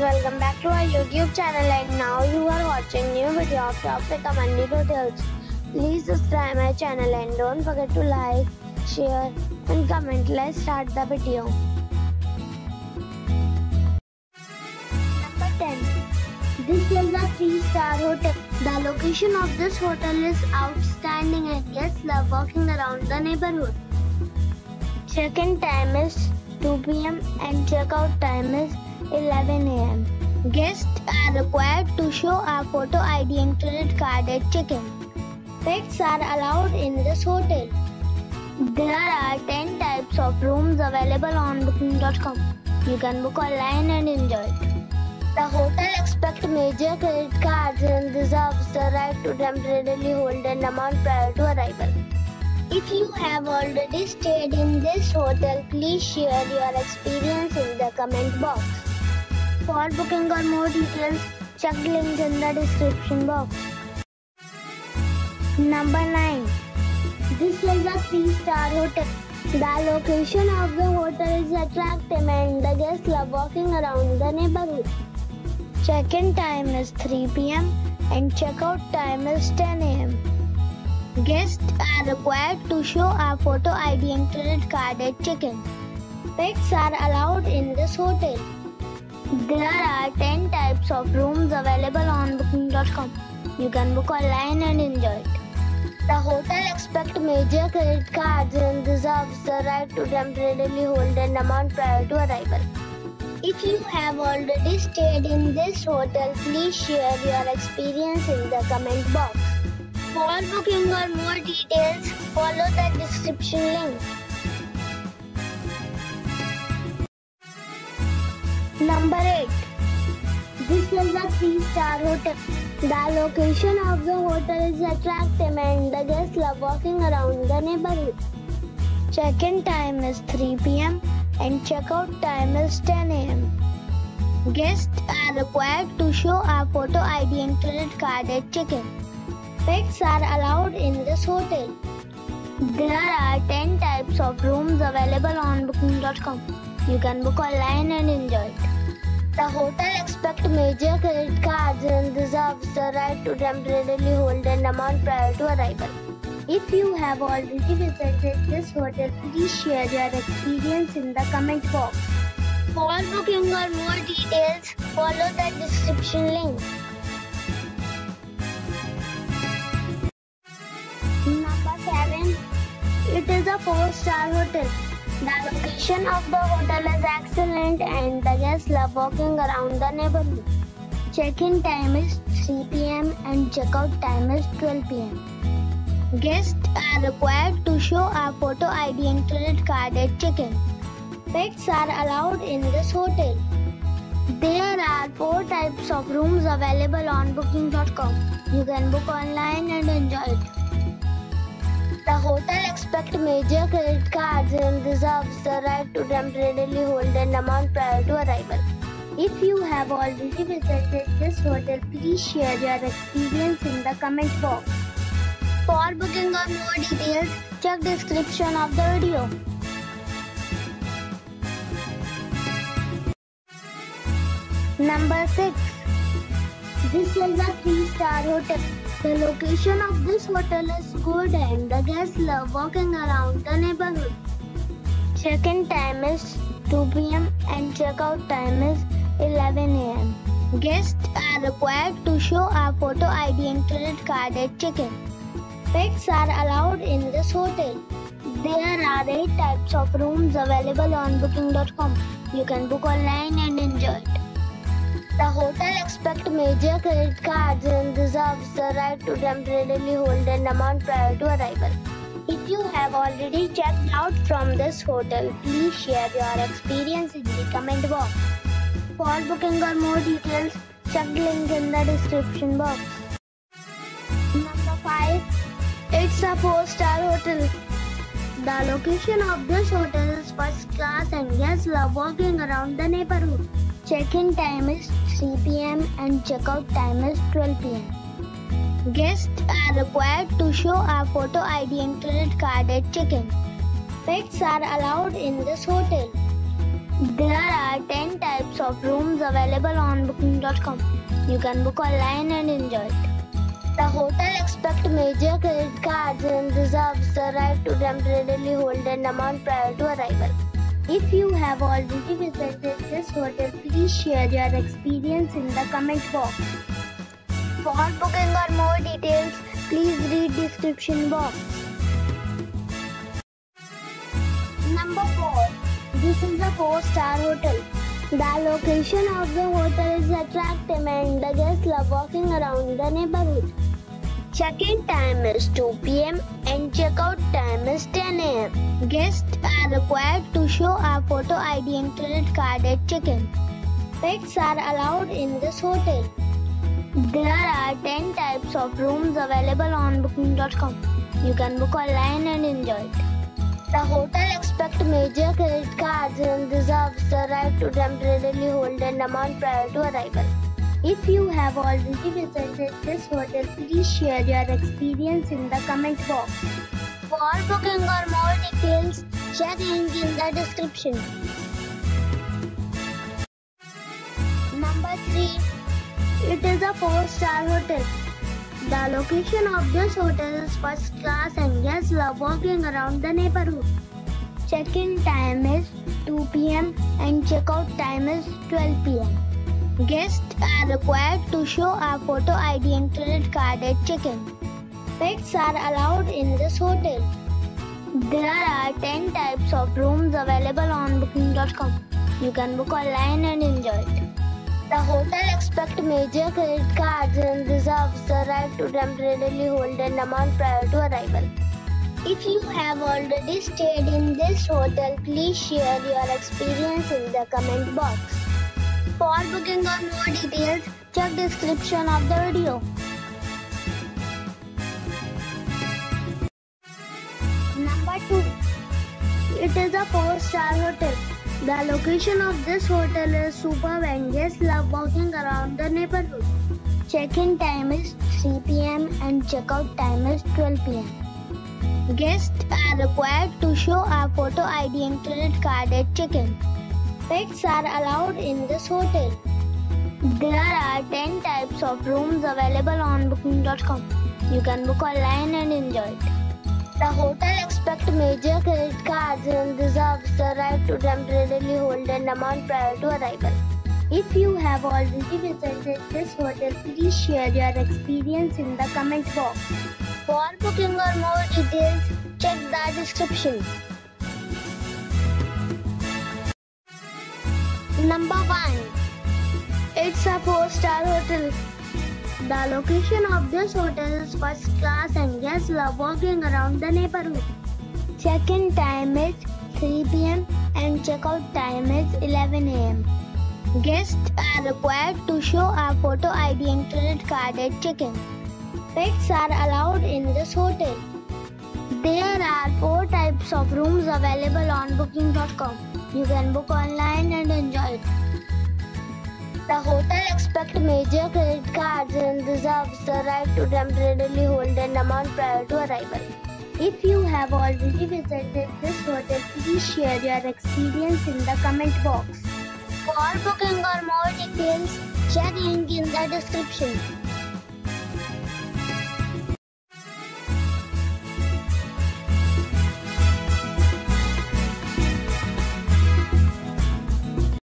welcome back to our YouTube channel, and now you are watching new video of Top Pick Amani Hotels. Please subscribe my channel and don't forget to like, share and comment. Let's start the video. Number 10. This is a 3-star hotel. The location of this hotel is outstanding and guests love walking around the neighborhood. Check-in time is 2 p.m. and check-out time is 11 a.m. Guests are required to show a photo ID and credit card at check-in. Pets are allowed in this hotel. There are 10 types of rooms available on booking.com. You can book online and enjoy it. The hotel expects major credit cards and reserves the right to temporarily hold an amount prior to arrival. If you have already stayed in this hotel, please share your experience in the comment box. For booking or more details, check links in the description box. Number 9. This is a 3-star hotel. The location of the hotel is attractive and the guests love walking around the neighborhood. Check-in time is 3 p.m. and check-out time is 10 a.m. Guests are required to show a photo ID and credit card at check-in. Pets are allowed in this hotel. There are 10 types of rooms available on booking.com. You can book online and enjoy it. The hotel accepts major credit cards and reserves the right to temporarily hold an amount prior to arrival. If you have already stayed in this hotel, please share your experience in the comment box. For booking or more details, follow the description link. Number 8. This is a 3-star hotel. The location of the hotel is attractive and the guests love walking around the neighborhood. Check-in time is 3 p.m. and check-out time is 10 a.m. Guests are required to show a photo ID and credit card at check-in. Pets are allowed in this hotel. There are 10 types of rooms available on booking.com. You can book online and enjoy it. The hotel accepts major credit cards and reserves the right to temporarily hold an amount prior to arrival. If you have already visited this hotel, please share your experience in the comment box. For booking or more details, follow the description link. It is a 4-star hotel. The location of the hotel is excellent and the guests love walking around the neighborhood. Check-in time is 3 p.m. and check-out time is 12 p.m. Guests are required to show a photo ID and credit card at check-in. Pets are allowed in this hotel. There are 4 types of rooms available on booking.com. You can book online and enjoy it. The hotel accepts major credit cards and reserves the right to temporarily hold an amount prior to arrival. If you have already visited this hotel, please share your experience in the comment box. For booking or more details, check description of the video. Number 6. This is a 3-star hotel. The location of this hotel is good and the guests love walking around the neighborhood. Check-in time is 2 p.m. and check-out time is 11 a.m. Guests are required to show a photo ID and credit card at check-in. Pets are allowed in this hotel. There are 8 types of rooms available on booking.com. You can book online and enjoy it. The hotel accepts major credit cards and reserves the right to temporarily hold an amount prior to arrival. If you have already checked out from this hotel, please share your experience in the comment box. For booking or more details, check link in the description box. Number 5. It's a 4-star hotel. The location of this hotel is first class and guests love walking around the neighborhood. Check-in time is 3 p.m. and check-out time is 12 p.m. Guests are required to show a photo ID and credit card at check-in. Pets are allowed in this hotel. There are 10 types of of rooms available on booking.com. You can book online and enjoy it. The hotel accepts major credit cards and reserves the right to temporarily hold an amount prior to arrival. If you have already visited this hotel, please share your experience in the comment box. For booking or more details, please read description box. Number 4. This is a 4-star hotel. The location of the hotel is attractive and the guests love walking around the neighborhood. Check-in time is 2 p.m. and check-out time is 10 a.m. Guests are required to show a photo ID and credit card at check-in. Pets are allowed in this hotel. There are 10 types of rooms available on booking.com. You can book online and enjoy it. The hotel accepts major credit cards and reserves the right to temporarily hold an amount prior to arrival. If you have already visited this hotel, please share your experience in the comment box. For booking or more details, check link in the description. Number 3. It is a 4-star hotel. The location of this hotel is first class and guests love walking around the neighborhood. Check-in time is 2 p.m. and check-out time is 12 p.m. Guests are required to show a photo ID and credit card at check-in. Pets are allowed in this hotel. There are 10 types of rooms available on booking.com. You can book online and enjoy it. The hotel accepts major credit cards and reserves the right to temporarily hold an amount prior to arrival. If you have already stayed in this hotel, please share your experience in the comment box. For booking or more details, check description of the video. Number 2. It is a 4-star hotel. The location of this hotel is superb and guests love walking around the neighborhood. Check-in time is 3 p.m. and check-out time is 12 p.m. Guests are required to show a photo ID and credit card at check-in. Pets are allowed in this hotel. There are 10 types of rooms available on booking.com. You can book online and enjoy it. The hotel accepts major credit cards and reserves the right to temporarily hold an amount prior to arrival. If you have already visited this hotel, please share your experience in the comment box. For booking or more details, check the description. Number 1. It's a 4-star hotel. The location of this hotel is first class and guests love walking around the neighborhood. Check-in time is 3 p.m. and check-out time is 11 a.m. Guests are required to show a photo ID and credit card at check-in. Pets are allowed in this hotel. There are 4 types of rooms available on booking.com. You can book online and enjoy it. The hotel accepts major credit cards and reserves the right to temporarily hold an amount prior to arrival. If you have already visited this hotel, please share your experience in the comment box. For booking or more details, check link in the description.